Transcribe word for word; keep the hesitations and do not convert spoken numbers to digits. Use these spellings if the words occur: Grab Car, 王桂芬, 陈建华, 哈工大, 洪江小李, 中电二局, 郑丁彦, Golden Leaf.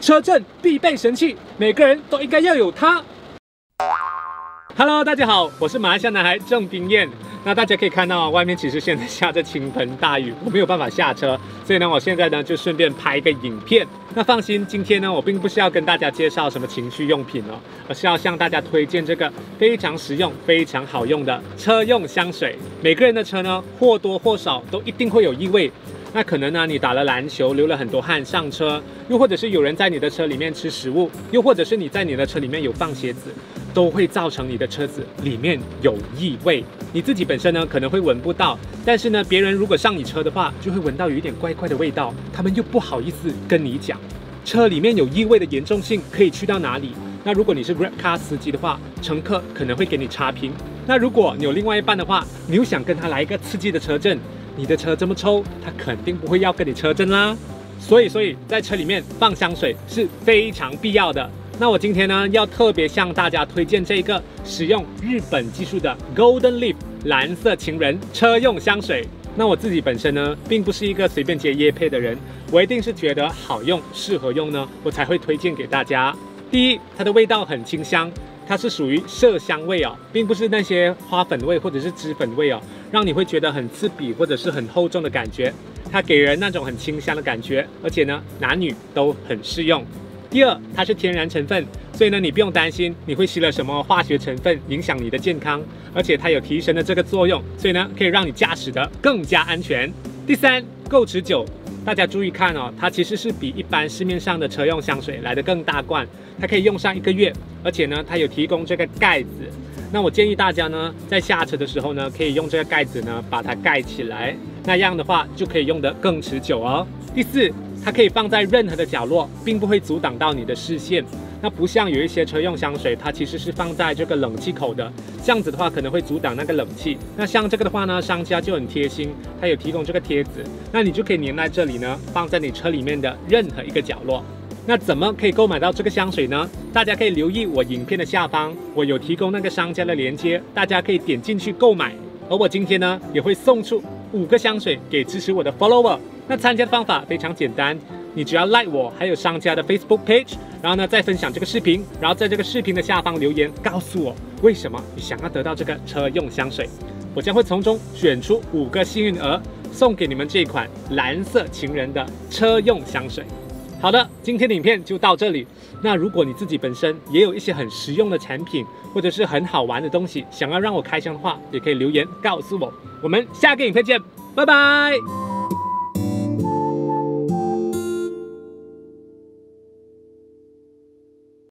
车震必备神器，每个人都应该要有它。Hello， 大家好，我是马来西亚男孩郑丁彦。那大家可以看到，外面其实现在下着倾盆大雨，我没有办法下车，所以呢，我现在呢就顺便拍一个影片。那放心，今天呢，我并不是要跟大家介绍什么情趣用品哦，而是要向大家推荐这个非常实用、非常好用的车用香水。每个人的车呢，或多或少都一定会有异味。 那可能呢，你打了篮球，流了很多汗上车，又或者是有人在你的车里面吃食物，又或者是你在你的车里面有放鞋子，都会造成你的车子里面有异味。你自己本身呢可能会闻不到，但是呢，别人如果上你车的话，就会闻到有一点怪怪的味道，他们又不好意思跟你讲。车里面有异味的严重性可以去到哪里？那如果你是 Grab Car 司机的话，乘客可能会给你差评。那如果你有另外一半的话，你又想跟他来一个刺激的车震。 你的车这么臭，他肯定不会要跟你车震啦。所以，所以在车里面放香水是非常必要的。那我今天呢，要特别向大家推荐这个使用日本技术的 Golden Leaf 蓝色情人车用香水。那我自己本身呢，并不是一个随便接业配的人，我一定是觉得好用、适合用呢，我才会推荐给大家。第一，它的味道很清香。 它是属于麝香味哦，并不是那些花粉味或者是脂粉味哦，让你会觉得很刺鼻或者是很厚重的感觉。它给人那种很清香的感觉，而且呢，男女都很适用。第二，它是天然成分，所以呢，你不用担心你会吸了什么化学成分影响你的健康，而且它有提神的这个作用，所以呢，可以让你驾驶得更加安全。第三，够持久。 大家注意看哦，它其实是比一般市面上的车用香水来得更大罐，它可以用上一个月，而且呢，它有提供这个盖子。那我建议大家呢，在下车的时候呢，可以用这个盖子呢把它盖起来，那样的话就可以用得更持久哦。第四，它可以放在任何的角落，并不会阻挡到你的视线。那不像有一些车用香水，它其实是放在这个冷气口的，这样子的话可能会阻挡那个冷气。那像这个的话呢，商家就很贴心，它有提供这个贴纸，那你就可以粘在这里呢，放在你车里面的任何一个角落。那怎么可以购买到这个香水呢？大家可以留意我影片的下方，我有提供那个商家的链接，大家可以点进去购买。而我今天呢，也会送出五个香水给支持我的 follower。那参加的方法非常简单。 你只要 like 我，还有商家的 Facebook page， 然后呢再分享这个视频，然后在这个视频的下方留言告诉我为什么你想要得到这个车用香水，我将会从中选出五个幸运儿，送给你们这款蓝色情人的车用香水。好的，今天的影片就到这里。那如果你自己本身也有一些很实用的产品，或者是很好玩的东西，想要让我开箱的话，也可以留言告诉我。我们下个影片见，拜拜。